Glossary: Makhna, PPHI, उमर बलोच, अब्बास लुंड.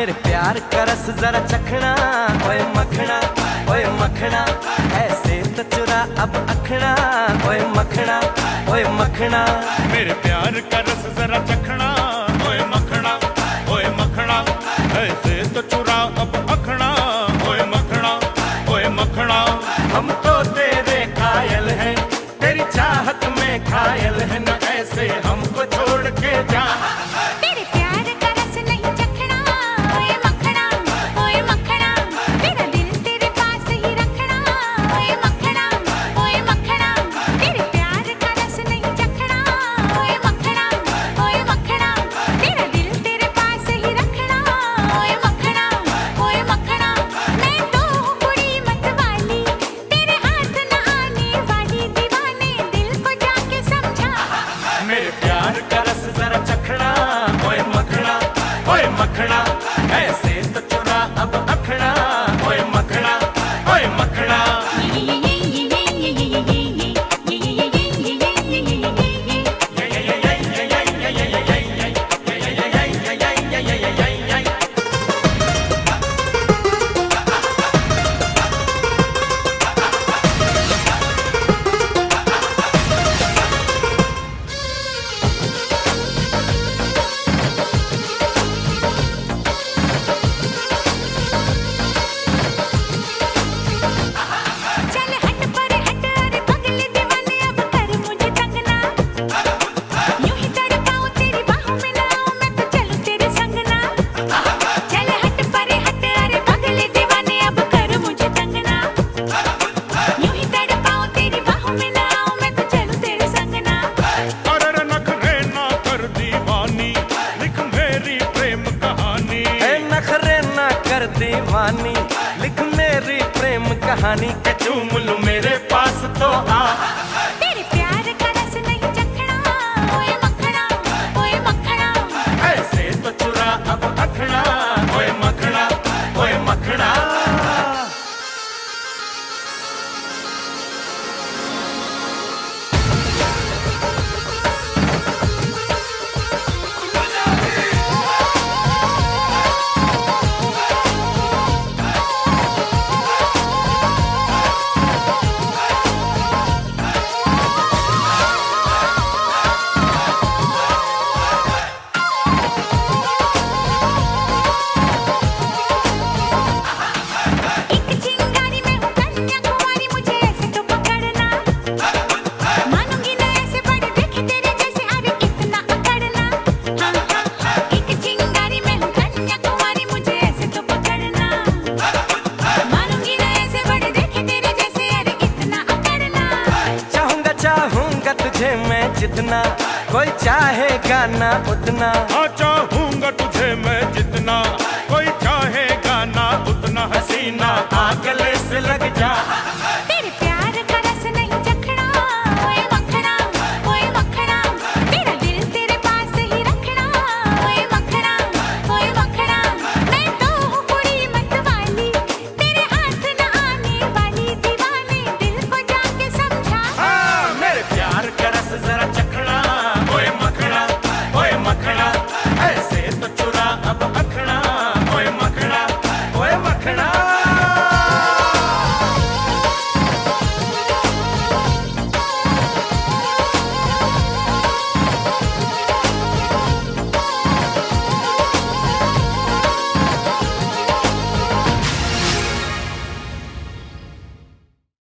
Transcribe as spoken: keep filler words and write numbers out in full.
फिर प्यार करस जरा चखना, ओए मखना ओए मखना, ऐसे तो चुरा अब अखना, ओए मखना ओए मखना, मेरे प्यार करस जरा चखना, ओए मखना ओए मखना, ऐसे तो चुरा अब अखना, ओए मखना ओए मखना, हम तो तेरे कायल हैं, तेरी चाहत में कायल हैं, न ऐसे हमको छोड़ के जा। दीवानी लिख मेरी प्रेम कहानी, के चूम लूं मेरे पास तो आ, तेरे प्यार का रस नहीं चखना, ओए मखना ओए मखना, ऐसे तो चुरा अब अखना, ओए मखना ओए मखना। जितना कोई चाहेगा ना उतना, हाँ चाहूंगा तुझे मैं जितना कोई चाहेगा ना उतना, हसीना आगले से लग जा।